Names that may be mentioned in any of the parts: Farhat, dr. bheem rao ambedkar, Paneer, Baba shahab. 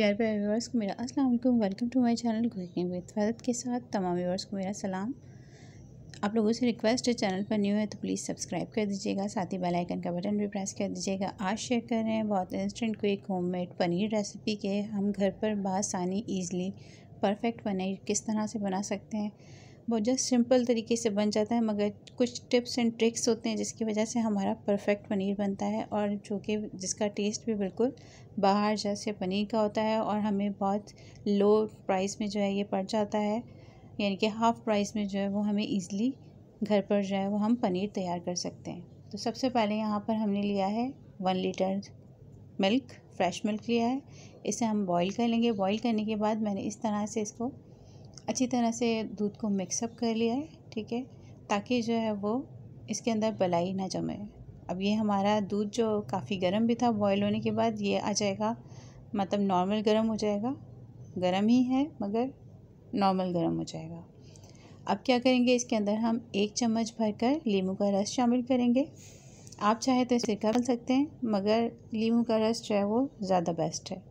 प्यारे प्यारे व्यूअर्स को मेरा अस्सलाम वालेकुम, welcome to my channel cooking with Farhat के साथ तमाम व्यूअर्स को मेरा सलाम। आप लोगों से रिक्वेस्ट है, चैनल पर न्यू है तो प्लीज़ सब्सक्राइब कर दीजिएगा, साथ ही बेल आइकन का बटन भी प्रेस कर दीजिएगा। आज शेयर कर रहे हैं बहुत instant quick homemade paneer recipe के हम घर पर बआसानी ईज़िली परफेक्ट पनीर किस तरह से बना सकते हैं। बहुत जस्ट सिंपल तरीके से बन जाता है, मगर कुछ टिप्स एंड ट्रिक्स होते हैं जिसकी वजह से हमारा परफेक्ट पनीर बनता है और जो कि जिसका टेस्ट भी बिल्कुल बाहर जैसे पनीर का होता है और हमें बहुत लो प्राइस में जो है ये पड़ जाता है, यानी कि हाफ़ प्राइस में जो है वो हमें ईज़िली घर पर जो है वो हम पनीर तैयार कर सकते हैं। तो सबसे पहले यहाँ पर हमने लिया है 1 लीटर मिल्क, फ्रेश मिल्क लिया है। इसे हम बॉईल कर लेंगे। बॉईल करने के बाद मैंने इस तरह से इसको अच्छी तरह से दूध को मिक्सअप कर लिया है, ठीक है, ताकि जो है वो इसके अंदर बलाई ना जमे। अब ये हमारा दूध जो काफ़ी गर्म भी था, बॉयल होने के बाद ये आ जाएगा, मतलब नॉर्मल गर्म हो जाएगा, गर्म ही है मगर नॉर्मल गर्म हो जाएगा। अब क्या करेंगे, इसके अंदर हम 1 चम्मच भरकर नींबू का रस शामिल करेंगे। आप चाहे तो इसे कर सकते हैं, मगर नींबू का रस जो है वो ज़्यादा बेस्ट है।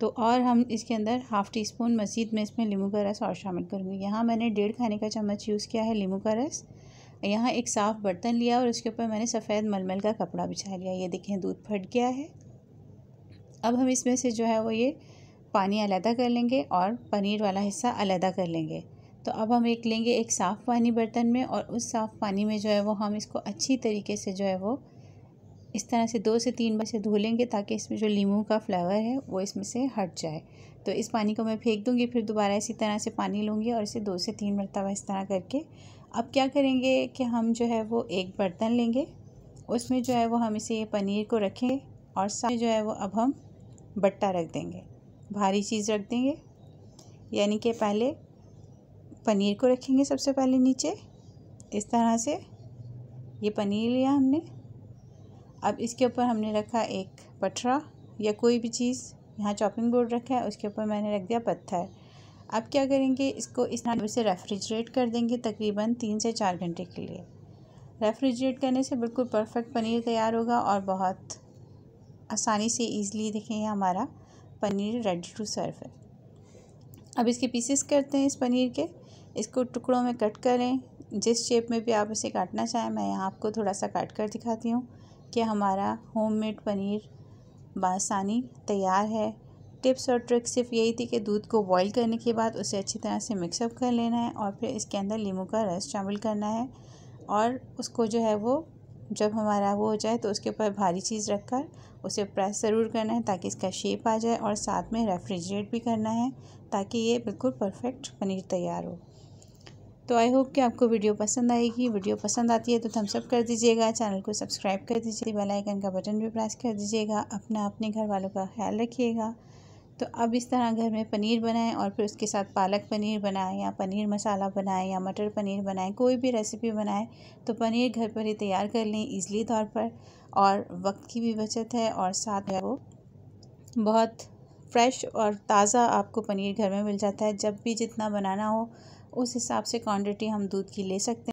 तो और हम इसके अंदर ½ टी स्पून मज़ीद में इसमें नींबू का रस और शामिल करूँगी। यहाँ मैंने 1.5 खाने का चम्मच यूज़ किया है नींबू का रस। यहाँ एक साफ़ बर्तन लिया और उसके ऊपर मैंने सफ़ेद मलमल का कपड़ा बिछा लिया। ये देखें दूध फट गया है। अब हम इसमें से जो है वो ये पानी अलहदा कर लेंगे और पनीर वाला हिस्सा अलहदा कर लेंगे। तो अब हम एक लेंगे एक साफ़ पानी बर्तन में और उस साफ़ पानी में जो है वो हम इसको अच्छी तरीके से जो है वो इस तरह से 2 से 3 बार से धो लेंगे, ताकि इसमें जो नींबू का फ्लेवर है वो इसमें से हट जाए। तो इस पानी को मैं फेंक दूंगी, फिर दोबारा इसी तरह से पानी लूँगी और इसे 2 से 3 मरतबा इस तरह करके। अब क्या करेंगे कि हम जो है वो एक बर्तन लेंगे, उसमें जो है वो हम इसे पनीर को रखेंगे और साथ जो है वो अब हम बट्टा रख देंगे, भारी चीज़ रख देंगे, यानी कि पहले पनीर को रखेंगे सबसे पहले नीचे। इस तरह से ये पनीर लिया हमने। अब इसके ऊपर हमने रखा एक पटरा या कोई भी चीज़, यहाँ चॉपिंग बोर्ड रखा है, उसके ऊपर मैंने रख दिया पत्थर। अब क्या करेंगे, इसको इस तरह से रेफ्रिजरेट कर देंगे तकरीबन 3 से 4 घंटे के लिए। रेफ्रिजरेट करने से बिल्कुल परफेक्ट पनीर तैयार होगा और बहुत आसानी से ईज़िली देखेंगे हमारा पनीर रेडी टू सर्व है। अब इसके पीसेस करते हैं इस पनीर के, इसको टुकड़ों में कट करें, जिस शेप में भी आप इसे काटना चाहें। मैं यहाँ आपको थोड़ा सा काट कर दिखाती हूँ कि हमारा होममेड पनीर बआसानी तैयार है। टिप्स और ट्रिक्स सिर्फ यही थी कि दूध को बॉईल करने के बाद उसे अच्छी तरह से मिक्सअप कर लेना है और फिर इसके अंदर नींबू का रस शामिल करना है और उसको जो है वो जब हमारा वो हो जाए तो उसके ऊपर भारी चीज़ रखकर उसे प्रेस ज़रूर करना है ताकि इसका शेप आ जाए, और साथ में रेफ्रिजरेट भी करना है ताकि ये बिल्कुल परफेक्ट पनीर तैयार हो। तो आई होप कि आपको वीडियो पसंद आएगी। वीडियो पसंद आती है तो थम्स अप कर दीजिएगा, चैनल को सब्सक्राइब कर दीजिए, बेल आइकन का बटन भी प्रेस कर दीजिएगा। अपना अपने घर वालों का ख्याल रखिएगा। तो अब इस तरह घर में पनीर बनाएं और फिर उसके साथ पालक पनीर बनाएं या पनीर मसाला बनाएं या मटर पनीर बनाएं, कोई भी रेसिपी बनाएं तो पनीर घर पर ही तैयार कर लें ईज़िली तौर पर, और वक्त की भी बचत है और साथ में वो बहुत फ्रेश और ताज़ा आपको पनीर घर में मिल जाता है। जब भी जितना बनाना हो उस हिसाब से क्वांटिटी हम दूध की ले सकते हैं।